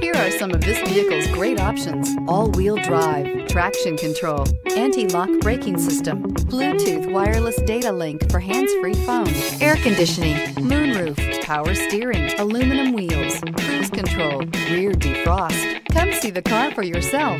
Here are some of this vehicle's great options: all-wheel drive, traction control, anti-lock braking system, Bluetooth wireless data link for hands-free phone, air conditioning, moonroof, power steering, aluminum wheels, cruise control, rear defrost. Come see the car for yourself.